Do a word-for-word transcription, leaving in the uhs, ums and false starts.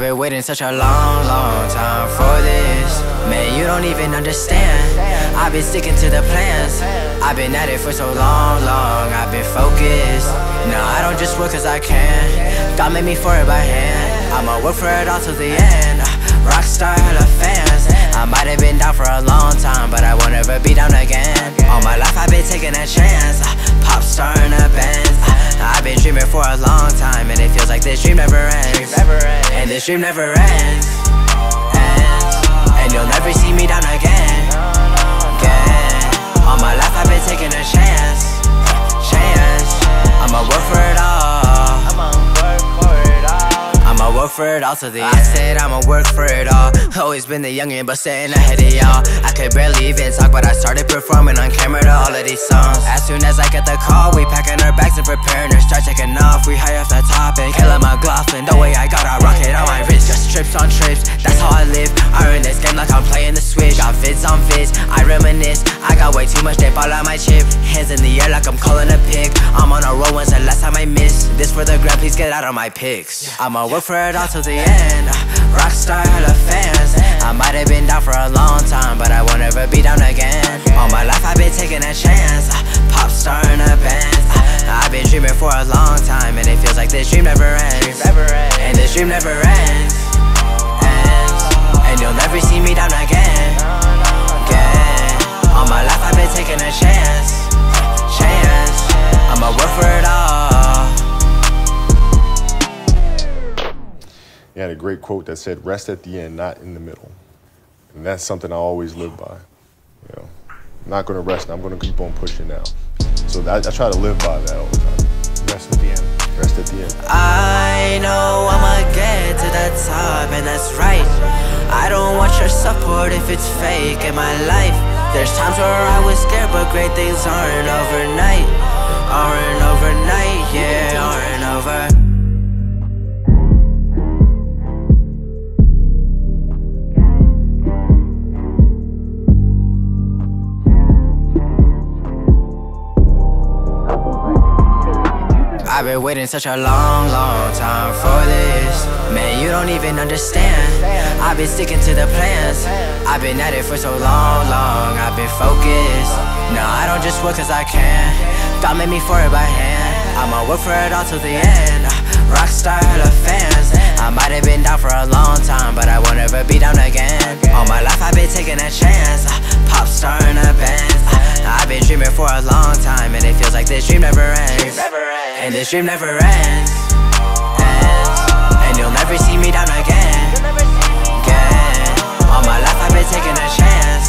I've been waiting such a long, long time for this. Man, you don't even understand. I've been sticking to the plans. I've been at it for so long, long. I've been focused. Now I don't just work cause I can. God made me for it by hand. I'ma work for it all till the end. Rockstar hella fans. I might have been down for a long time, but I won't ever be down again. All my life I've been taking a chance. Pop star in a band. I've been dreaming for a long time, and it feels like this dream never ends. And this dream never ends, ends. And you'll never see me down again, again. All my life I've been taking a chance, chance. I'ma work for it all. I'ma work for it all till the end. I said I'ma work for it all. Always been the youngin', but sitting ahead of y'all. I could barely even talk, but I started performing on camera to all of these songs. As soon as I get the call, we packing our bags and preparing to start taking off. We high off the topic, hella McLaughlin. The way I got a rocket on my wrist, just trips on trips. That's how I live. I earn this game like I'm playing the Switch. Got vids on vids, I reminisce. I got way too much dip all on my chip. Hands in the air like I'm calling a pick. I'm on a roll, when's the last time I missed? This for the grab, please get out of my picks. I'ma work for it all till the end. Rockstar hella fans. I might have been down for a long time, but I won't ever be down again. All my life I've been taking a chance. Pop star in a band. I've been dreaming for a long time, and it feels like this dream never ends. And this dream never ends, ends. And you'll never see me down again, again. All my life I've been taking a chance, chance. I'ma work for it all. He had a great quote that said, "Rest at the end, not in the middle." And that's something I always live by. You know, I'm not gonna rest, I'm gonna keep on pushing now. So that, I try to live by that all the time. Rest at the end, rest at the end. I know I'ma get to that top, and that's right. I don't want your support if it's fake in my life. There's times where I was scared, but great things aren't overnight. Aren't overnight, yeah, aren't over. I've been waiting such a long, long time for this. Man, you don't even understand. I've been sticking to the plans. I've been at it for so long, long. I've been focused. Now I don't just work cause I can. God made me for it by hand. I'ma work for it all till the end. Rockstar hella fans. I might have been down for a long time, but I won't ever be down again. All my life I've been taking a chance. Pop star in a band. I've been dreaming for a long time, and it feels like this dream never ends. And this dream never ends, ends. And you'll never see me down again, again. All my life I've been taking a chance.